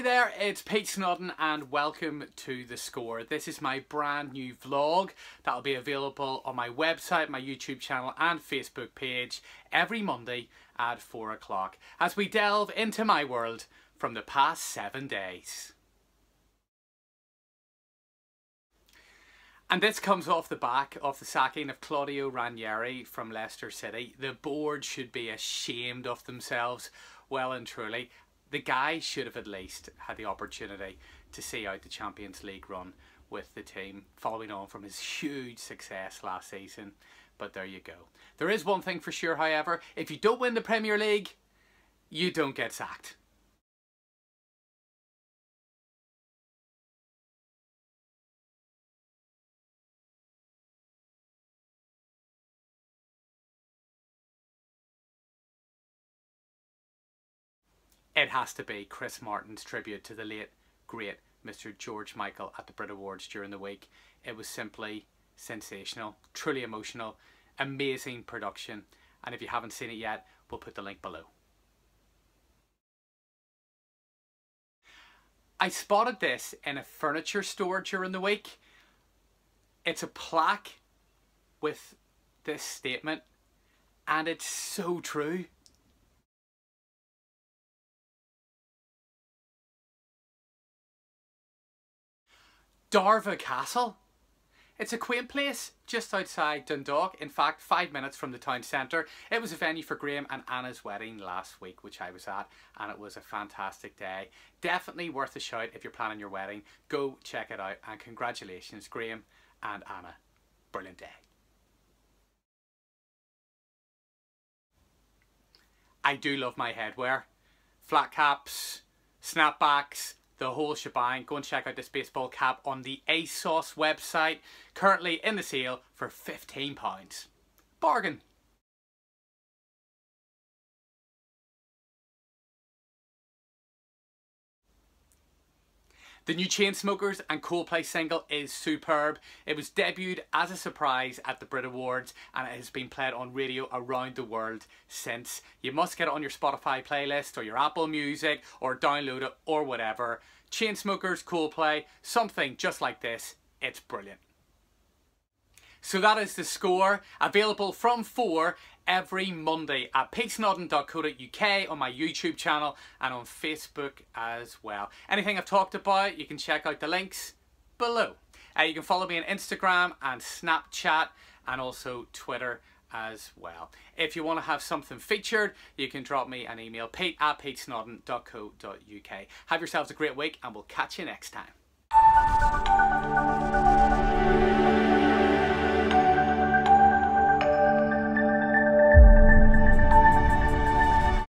Hi there, it's Pete Snodden and welcome to The Score. This is my brand new vlog that will be available on my website, my YouTube channel and Facebook page every Monday at 4 o'clock as we delve into my world from the past 7 days. And this comes off the back of the sacking of Claudio Ranieri from Leicester City. The board should be ashamed of themselves, well and truly. The guy should have at least had the opportunity to see out the Champions League run with the team, following on from his huge success last season. But there you go. There is one thing for sure, however. If you don't win the Premier League, you don't get sacked. It has to be Chris Martin's tribute to the late, great Mr. George Michael at the Brit Awards during the week. It was simply sensational, truly emotional, amazing production. And if you haven't seen it yet, we'll put the link below. I spotted this in a furniture store during the week. It's a plaque with this statement, and it's so true. Darver Castle. It's a quaint place just outside Dundalk, in fact 5 minutes from the town centre. It was a venue for Graham and Anna's wedding last week, which I was at, and it was a fantastic day. Definitely worth a shout if you're planning your wedding. Go check it out, and congratulations Graham and Anna. Brilliant day. I do love my headwear. Flat caps, snapbacks, the whole shebang. Go and check out this baseball cap on the ASOS website. Currently in the sale for £15. Bargain. The new Chainsmokers and Coldplay single is superb. It was debuted as a surprise at the Brit Awards and it has been played on radio around the world since. You must get it on your Spotify playlist or your Apple Music or download it or whatever. Chainsmokers, Coldplay, something just like this. It's brilliant. So that is The Score, available from 4 every Monday at PeteSnodden.co.uk on my YouTube channel and on Facebook as well. Anything I've talked about, you can check out the links below. You can follow me on Instagram and Snapchat and also Twitter as well. If you want to have something featured, you can drop me an email, pete@PeteSnodden.co.uk. Have yourselves a great week and we'll catch you next time.